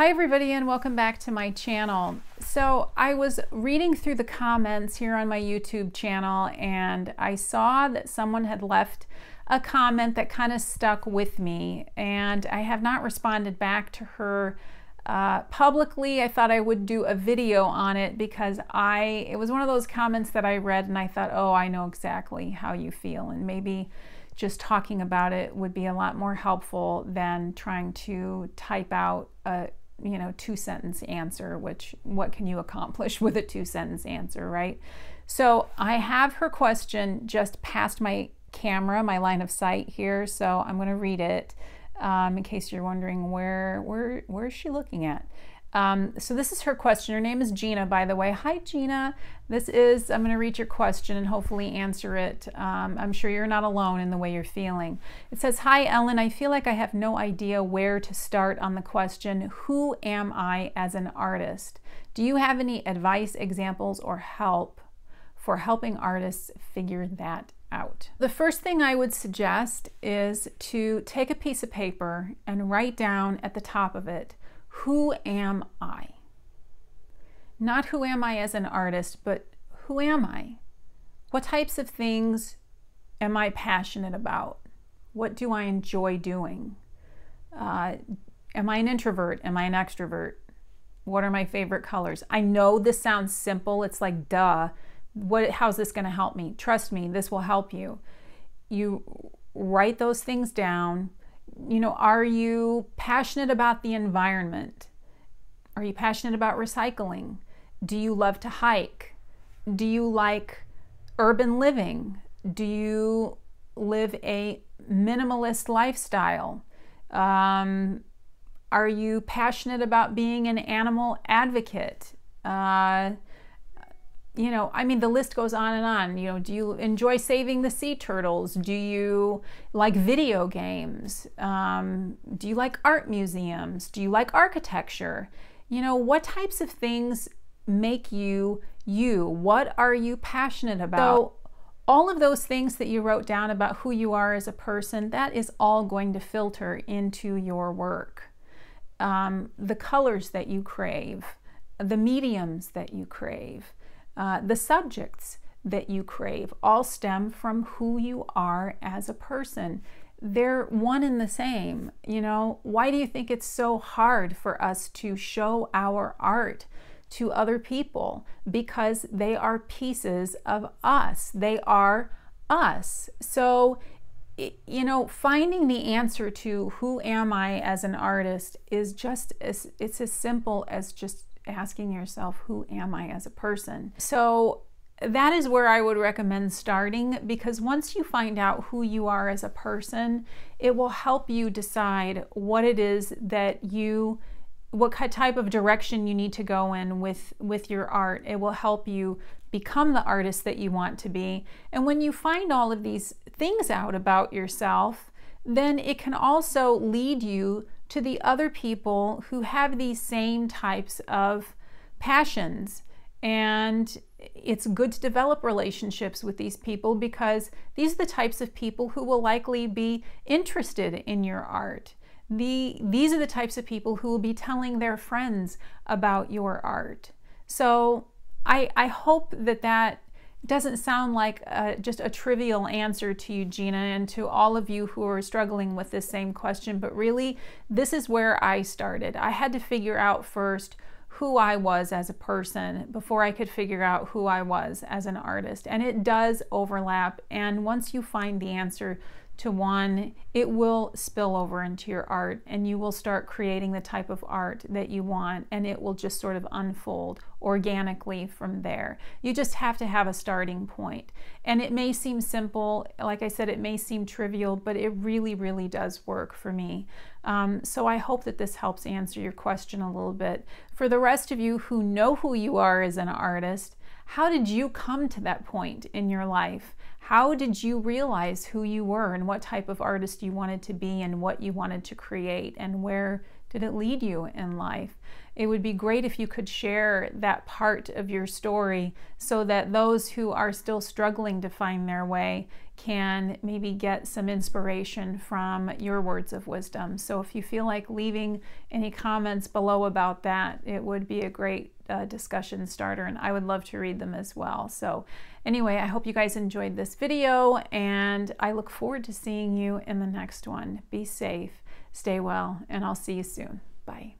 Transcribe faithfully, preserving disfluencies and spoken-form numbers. Hi everybody, and welcome back to my channel. So I was reading through the comments here on my YouTube channel, and I saw that someone had left a comment that kind of stuck with me, and I have not responded back to her uh, publicly. I thought I would do a video on it because I it was one of those comments that I read and I thought, oh, I know exactly how you feel, and maybe just talking about it would be a lot more helpful than trying to type out a you know, two sentence answer, which what can you accomplish with a two sentence answer, right? So I have her question just past my camera, my line of sight here. So I'm going to read it um, in case you're wondering where, where, where is she looking at? Um, so this is her question. Her name is Gina, by the way. Hi, Gina. This is, I'm going to read your question and hopefully answer it. Um, I'm sure you're not alone in the way you're feeling. It says, hi, Ellen. I feel like I have no idea where to start on the question, who am I as an artist? Do you have any advice, examples, or help for helping artists figure that out? The first thing I would suggest is to take a piece of paper and write down at the top of it, who am I? Not who am I as an artist, but who am I? What types of things am I passionate about? What do I enjoy doing? Uh, am I an introvert? Am I an extrovert? What are my favorite colors? I know this sounds simple. It's like, duh. What, how's this going to help me? Trust me, this will help you. You write those things down. You know, are you passionate about the environment? Are you passionate about recycling? Do you love to hike? Do you like urban living? Do you live a minimalist lifestyle? Um, are you passionate about being an animal advocate? Uh, you know, I mean, the list goes on and on. You know, do you enjoy saving the sea turtles? Do you like video games? Um, do you like art museums? Do you like architecture? You know, what types of things make you, you? What are you passionate about? So all of those things that you wrote down about who you are as a person, that is all going to filter into your work. Um, the colors that you crave, the mediums that you crave, Uh, the subjects that you crave all stem from who you are as a person. They're one and the same. You know, why do you think it's so hard for us to show our art to other people? Because they are pieces of us. They are us. So, you know, finding the answer to who am I as an artist is just as, it's as simple as just asking yourself, who am I as a person? So that is where I would recommend starting, because once you find out who you are as a person, it will help you decide what it is that you, what type of direction you need to go in with, with your art. It will help you become the artist that you want to be. And when you find all of these things out about yourself, then it can also lead you to the other people who have these same types of passions. And it's good to develop relationships with these people, because these are the types of people who will likely be interested in your art. The, these are the types of people who will be telling their friends about your art. So I, I hope that that doesn't sound like uh, just a trivial answer to you, Gina, and to all of you who are struggling with this same question, but really, this is where I started. I had to figure out first who I was as a person before I could figure out who I was as an artist, and it does overlap, and once you find the answer to one, it will spill over into your art, and you will start creating the type of art that you want, and it will just sort of unfold organically from there. You just have to have a starting point. And it may seem simple, like I said, it may seem trivial, but it really, really does work for me. Um, so I hope that this helps answer your question a little bit. For the rest of you who know who you are as an artist, how did you come to that point in your life? How did you realize who you were and what type of artist you wanted to be and what you wanted to create, and where did it lead you in life? It would be great if you could share that part of your story so that those who are still struggling to find their way can maybe get some inspiration from your words of wisdom. So if you feel like leaving any comments below about that, it would be a great uh, discussion starter, and I would love to read them as well. So anyway, I hope you guys enjoyed this video, and I look forward to seeing you in the next one. Be safe. Stay well, and I'll see you soon. Bye.